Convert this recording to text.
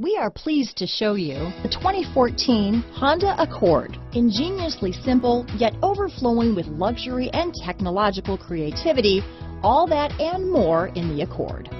We are pleased to show you the 2014 Honda Accord. Ingeniously simple, yet overflowing with luxury and technological creativity, all that and more in the Accord.